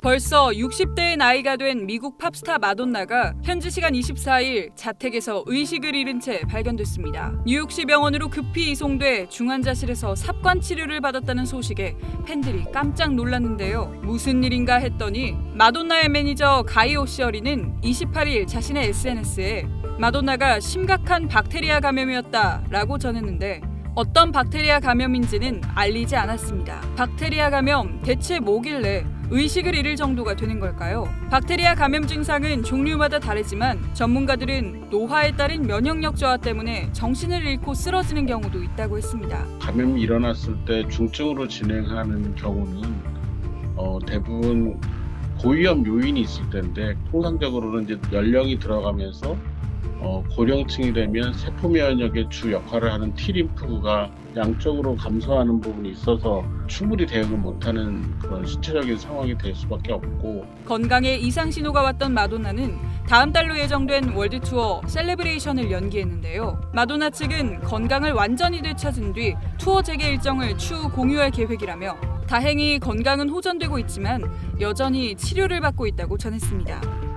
벌써 60대의 나이가 된 미국 팝스타 마돈나가 현지 시간 24일 자택에서 의식을 잃은 채 발견됐습니다. 뉴욕시 병원으로 급히 이송돼 중환자실에서 삽관 치료를 받았다는 소식에 팬들이 깜짝 놀랐는데요. 무슨 일인가 했더니 마돈나의 매니저 가이 오시어리는 28일 자신의 SNS에 마돈나가 심각한 박테리아 감염이었다라고 전했는데 어떤 박테리아 감염인지는 알리지 않았습니다. 박테리아 감염 대체 뭐길래 의식을 잃을 정도가 되는 걸까요? 박테리아 감염 증상은 종류마다 다르지만 전문가들은 노화에 따른 면역력 저하 때문에 정신을 잃고 쓰러지는 경우도 있다고 했습니다. 감염이 일어났을 때 중증으로 진행하는 경우는 대부분 고위험 요인이 있을 텐데 통상적으로는 이제 연령이 들어가면서 고령층이 되면 세포 면역의 주 역할을 하는 T림프가 양적으로 감소하는 부분이 있어서 충분히 대응을 못하는 그런 신체적인 상황이 될 수밖에 없고, 건강에 이상 신호가 왔던 마돈나는 다음 달로 예정된 월드 투어 셀레브레이션을 연기했는데요. 마돈나 측은 건강을 완전히 되찾은 뒤 투어 재개 일정을 추후 공유할 계획이라며 다행히 건강은 호전되고 있지만 여전히 치료를 받고 있다고 전했습니다.